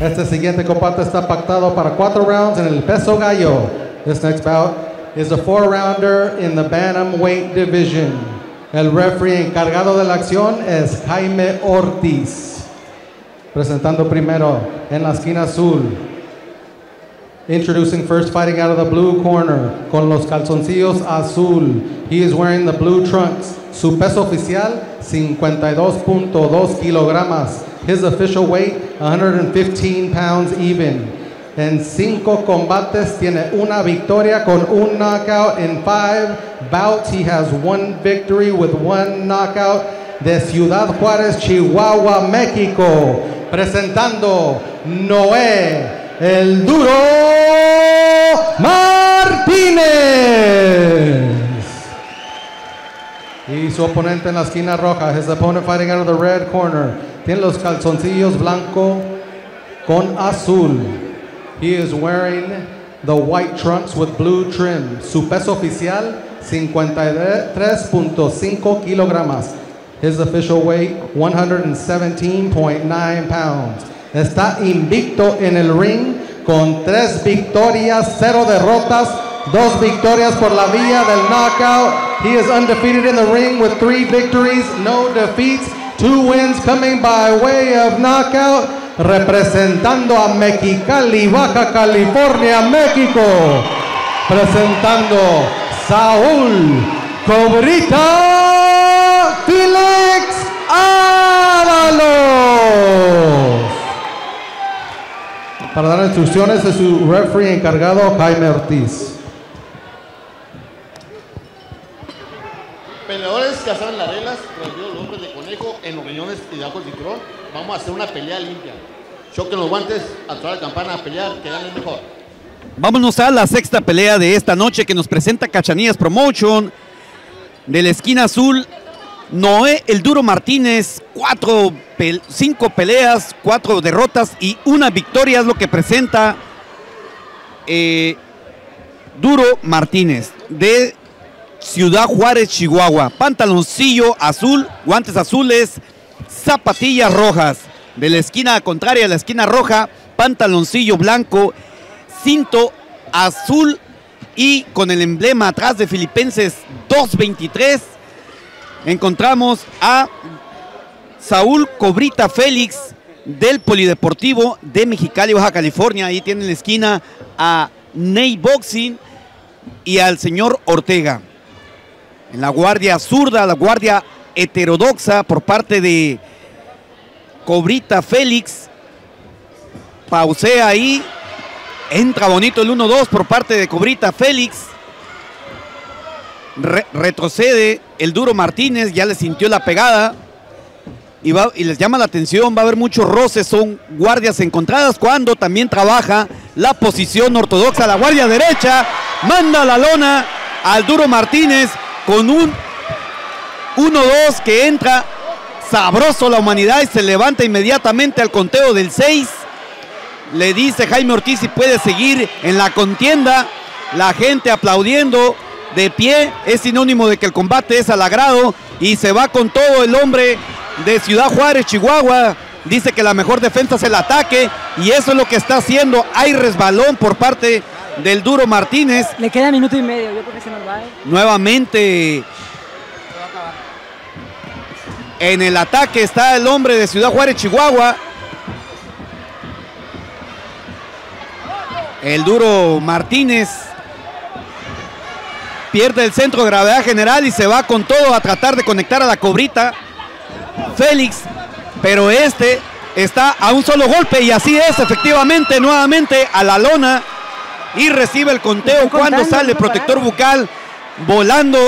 Este siguiente combate está pactado para 4 rounds en el peso gallo. This next bout is a 4-rounder in the bantamweight division. El referee encargado de la acción es Jaime Ortiz. Presentando primero en la esquina azul. Introducing first, fighting out of the blue corner, con los calzoncillos azul. He is wearing the blue trunks. Su peso oficial, 52.2 kilogramos. His official weight, 115 pounds even. En 5 combates, tiene 1 victoria con 1 knockout. In 5 bouts, he has 1 victory with 1 knockout. De Ciudad Juárez, Chihuahua, México. Presentando Noé el Duro Martínez. Y su oponente en la esquina roja. His opponent fighting out of the red corner. Tiene los calzoncillos blanco con azul. He is wearing the white trunks with blue trim. Su peso oficial, 53.5 kilogramos. His official weight, 117.9 pounds. Está invicto en el ring con 3 victorias, 0 derrotas, 2 victorias por la vía del knockout. He is undefeated in the ring with 3 victories, no defeats, 2 wins coming by way of knockout. Representando a Mexicali, Baja California, México. Presentando Saúl Cobrita Félix Ávalos. Para dar instrucciones de su referee encargado, Jaime Ortiz. Peleadores que hacen las reglas, prohibido los hombres de conejo en los riñones y debajo del cinturón. Vamos a hacer una pelea limpia. Choquen los guantes, atrás la campana a pelear, que ganen mejor. Vámonos a la 6ª pelea de esta noche que nos presenta Cachanillas Promotion. De la esquina azul, Noé el Duro Martínez, 5 peleas, 4 derrotas y 1 victoria es lo que presenta Duro Martínez, de Ciudad Juárez, Chihuahua. Pantaloncillo azul, guantes azules, zapatillas rojas. De la esquina contraria a la esquina roja, pantaloncillo blanco, cinto azul y con el emblema atrás de Filipenses 223. Encontramos a Saúl Cobrita Félix del Polideportivo de Mexicali, Baja California. Ahí tiene en la esquina a Nate Boxing y al señor Ortega. En la guardia zurda, la guardia heterodoxa por parte de Cobrita Félix. Pausea ahí. Entra bonito el 1-2 por parte de Cobrita Félix. Retrocede el Duro Martínez, ya le sintió la pegada y les llama la atención, va a haber muchos roces, son guardias encontradas cuando también trabaja la posición ortodoxa, la guardia derecha, manda la lona al Duro Martínez con un 1-2 que entra sabroso la humanidad y se levanta inmediatamente al conteo del 6, le dice Jaime Ortiz si puede seguir en la contienda, la gente aplaudiendo. De pie es sinónimo de que el combate es al agrado y se va con todo el hombre de Ciudad Juárez, Chihuahua. Dice que la mejor defensa es el ataque y eso es lo que está haciendo. Hay resbalón por parte del Duro Martínez. Le queda 1 minuto y medio, yo creo que se nos va. Nuevamente se va a acabar. En el ataque está el hombre de Ciudad Juárez, Chihuahua. El Duro Martínez pierde el centro de gravedad general y se va con todo a tratar de conectar a la Cobrita Félix, pero este está a un solo golpe y así es, efectivamente, nuevamente a la lona y recibe el conteo cuando sale el protector bucal volando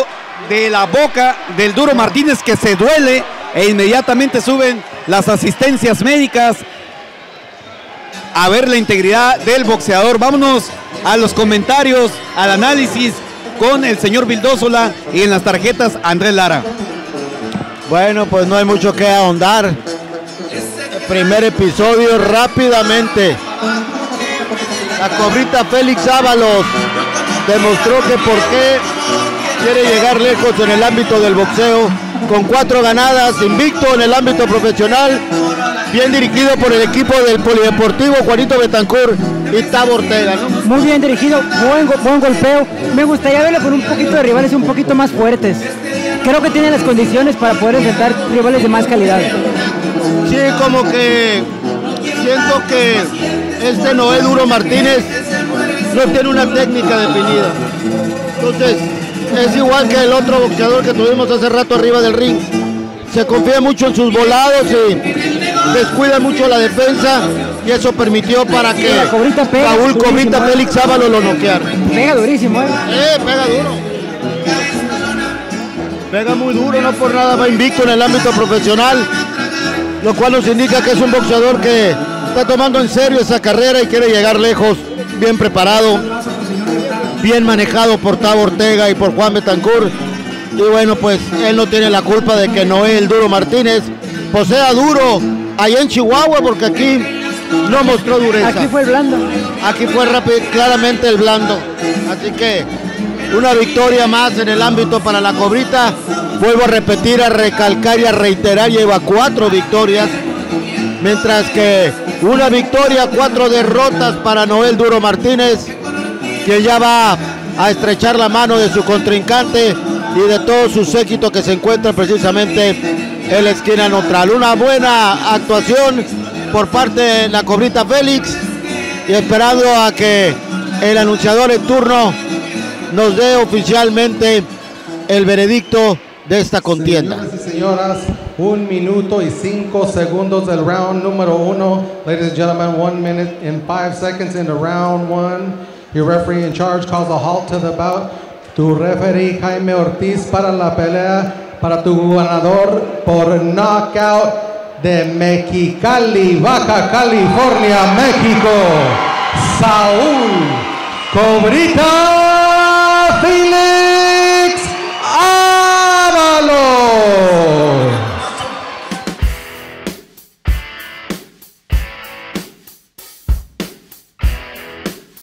de la boca del Duro Martínez, que se duele e inmediatamente suben las asistencias médicas a ver la integridad del boxeador. Vámonos a los comentarios, al análisis con el señor Vildósola y en las tarjetas Andrés Lara. Bueno, pues no hay mucho que ahondar. El primer episodio rápidamente. La Cobrita Félix Ávalos demostró que por qué quiere llegar lejos en el ámbito del boxeo con 4 ganadas, invicto en el ámbito profesional, bien dirigido por el equipo del Polideportivo Juanito Betancur y Tabo Ortega, ¿no? Muy bien dirigido, buen golpeo. Me gustaría verlo con un poquito de rivales un poquito más fuertes. Creo que tiene las condiciones para poder enfrentar rivales de más calidad. Sí, como que siento que este Noé Duro Martínez no tiene una técnica definida. Entonces, es igual que el otro boxeador que tuvimos hace rato arriba del ring. Se confía mucho en sus volados y descuida mucho la defensa, y eso permitió para que Saúl Cobrita Félix Ávalos lo noqueara. Pega durísimo, ¿eh? Pega duro. Pega muy duro, no por nada va invicto en el ámbito profesional, lo cual nos indica que es un boxeador que está tomando en serio esa carrera y quiere llegar lejos, bien preparado, bien manejado por Tabo Ortega y por Juan Betancur. Y bueno, pues él no tiene la culpa de que Noé el Duro Martínez posea duro allá en Chihuahua, porque aquí no mostró dureza. Aquí fue el blando. Aquí fue claramente el blando. Así que una victoria más en el ámbito para la Cobrita. Vuelvo a repetir, a recalcar y a reiterar, lleva 4 victorias, mientras que una victoria, 4 derrotas para Noé el Duro Martínez, que ya va a estrechar la mano de su contrincante y de todo su séquito que se encuentra precisamente en la esquina neutral. Una buena actuación por parte de la Cobrita Félix, y esperando a que el anunciador en turno nos dé oficialmente el veredicto de esta contienda. Señoras y señoras, 1 minuto y 5 segundos del round número 1. Ladies and gentlemen, 1 minute and 5 seconds in the round 1. Your referee in charge calls a halt to the bout. Tu referee Jaime Ortiz para la pelea, para tu ganador por knockout de Mexicali, Baja California, México, Saúl Cobrita Félix.